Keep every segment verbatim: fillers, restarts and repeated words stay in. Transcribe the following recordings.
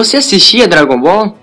Você assistia Dragon Ball?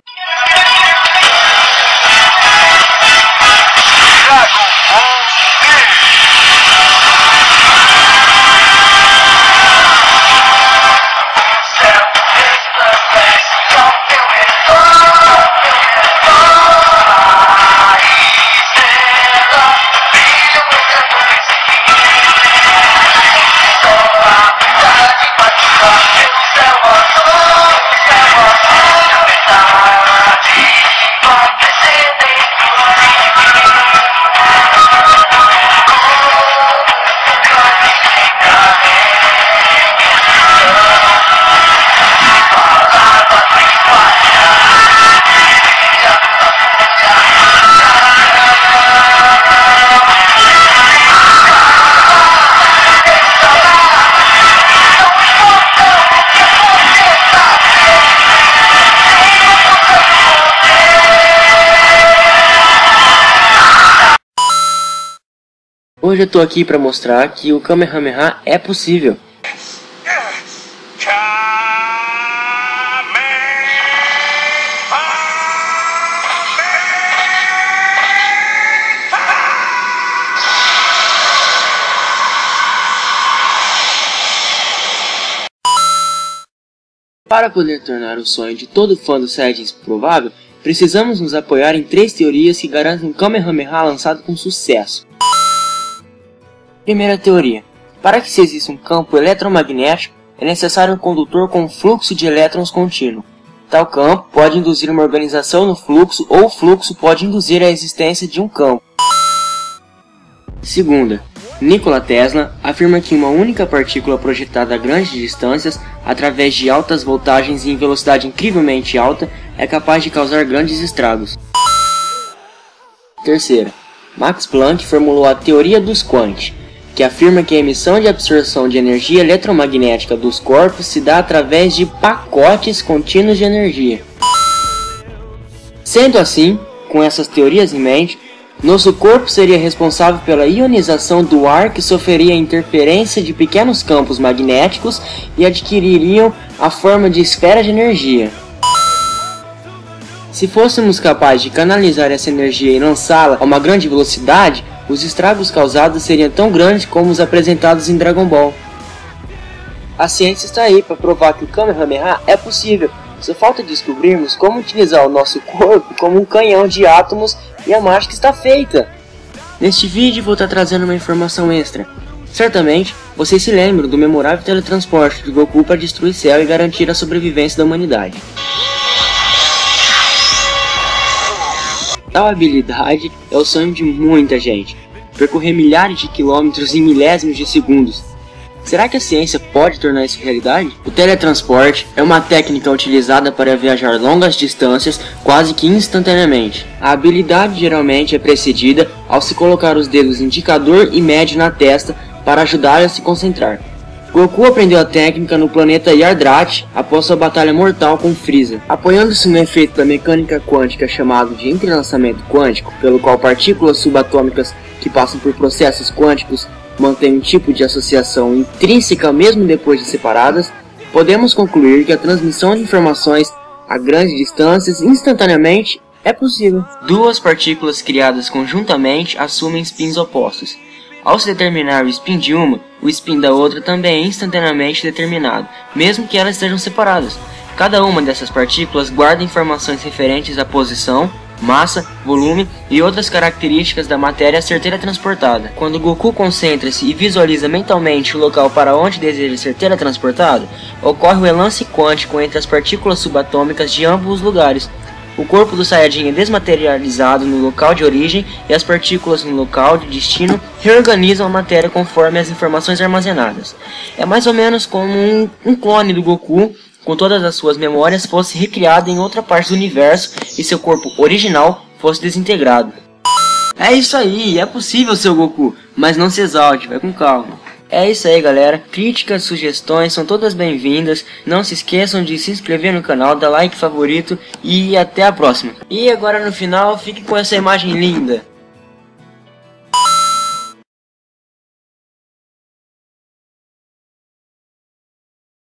Hoje eu tô aqui para mostrar que o Kamehameha é possível. Para poder tornar o sonho de todo fã do Saiyajin provável, precisamos nos apoiar em três teorias que garantem um Kamehameha lançado com sucesso. Primeira teoria. Para que se exista um campo eletromagnético, é necessário um condutor com um fluxo de elétrons contínuo. Tal campo pode induzir uma organização no fluxo ou o fluxo pode induzir a existência de um campo. Segunda. Nikola Tesla afirma que uma única partícula projetada a grandes distâncias, através de altas voltagens e em velocidade incrivelmente alta, é capaz de causar grandes estragos. Terceira. Max Planck formulou a teoria dos quanti, que afirma que a emissão e absorção de energia eletromagnética dos corpos se dá através de pacotes contínuos de energia. Sendo assim, com essas teorias em mente, nosso corpo seria responsável pela ionização do ar que sofreria interferência de pequenos campos magnéticos e adquiririam a forma de esfera de energia. Se fôssemos capazes de canalizar essa energia e lançá-la a uma grande velocidade, os estragos causados seriam tão grandes como os apresentados em Dragon Ball. A ciência está aí para provar que o Kamehameha é possível, só falta descobrirmos como utilizar o nosso corpo como um canhão de átomos e a mágica está feita! Neste vídeo vou estar trazendo uma informação extra. Certamente, vocês se lembram do memorável teletransporte de Goku para destruir Cell e garantir a sobrevivência da humanidade. Tal habilidade é o sonho de muita gente, percorrer milhares de quilômetros em milésimos de segundos. Será que a ciência pode tornar isso realidade? O teletransporte é uma técnica utilizada para viajar longas distâncias quase que instantaneamente. A habilidade geralmente é precedida ao se colocar os dedos indicador e médio na testa para ajudar a se concentrar. Goku aprendeu a técnica no planeta Yardrat após sua batalha mortal com Freeza. Apoiando-se no efeito da mecânica quântica chamado de entrelaçamento quântico, pelo qual partículas subatômicas que passam por processos quânticos mantêm um tipo de associação intrínseca mesmo depois de separadas, podemos concluir que a transmissão de informações a grandes distâncias instantaneamente é possível. Duas partículas criadas conjuntamente assumem spins opostos. Ao se determinar o spin de uma, o spin da outra também é instantaneamente determinado, mesmo que elas estejam separadas. Cada uma dessas partículas guarda informações referentes à posição, massa, volume e outras características da matéria a ser teletransportada. Quando Goku concentra-se e visualiza mentalmente o local para onde deseja ser teletransportado, ocorre o enlace quântico entre as partículas subatômicas de ambos os lugares. O corpo do Saiyajin é desmaterializado no local de origem e as partículas no local de destino reorganizam a matéria conforme as informações armazenadas. É mais ou menos como um, um clone do Goku, com todas as suas memórias, fosse recriado em outra parte do universo e seu corpo original fosse desintegrado. É isso aí, é possível, seu Goku, mas não se exalte, vai com calma. É isso aí, galera. Críticas, sugestões são todas bem-vindas. Não se esqueçam de se inscrever no canal, dar like, favorito e até a próxima. E agora no final, fique com essa imagem linda.